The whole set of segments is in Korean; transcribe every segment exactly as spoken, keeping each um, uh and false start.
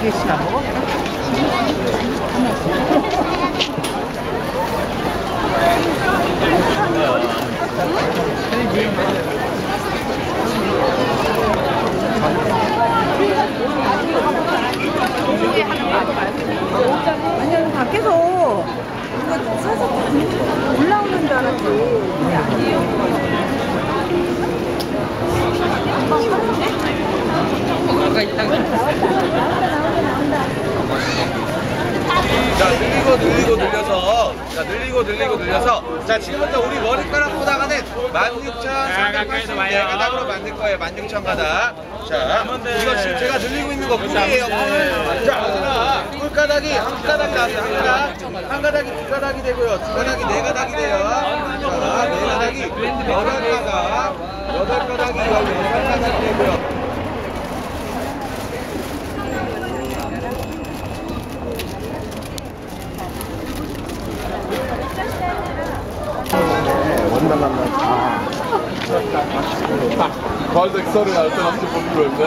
이게 씨 안 먹어? 아니야, 밖에서 누가 서서 올라오는 줄 알았지. 근데 아니에요. 뭐가 있다. 자, 늘리고 늘리고 늘려서. 자, 늘리고 늘리고 늘려서. 자, 지금부터 우리 머리카락보다가는 만 육천 사백 가닥으로 가닥으로 만들 거예요. 만 육천 가닥. 자, 이거 지금 제가 늘리고 있는 거 꿀이에요. 꿀. 자, 꿀가닥이 한 가닥 나왔어요. 한 가닥. 한 가닥이 두 가닥이 되고요. 두 가닥이 네 가닥이 돼요. 자, 네 가닥이 여덟 가닥. 여덟 가닥이 여덟 가닥이 되고요. Bardak sorry, ale teraz się podbiłem, nie?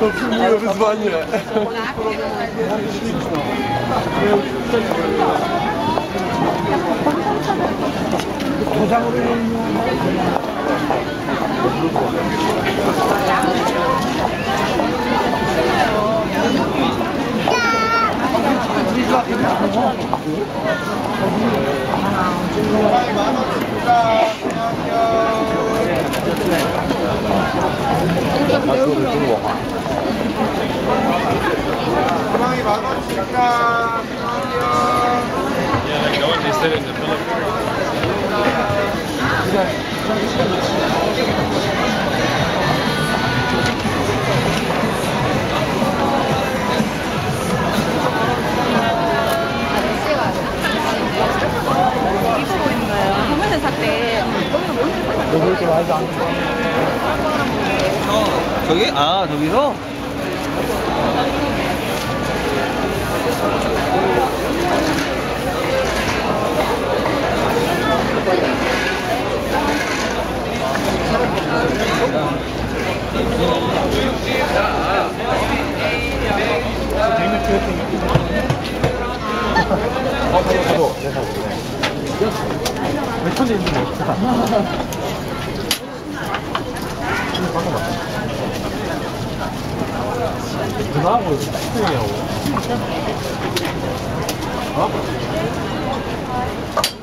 To przyjmuję wyzwanie. 저기? 아, 저기서? 누나하고 식당이냐고. 어?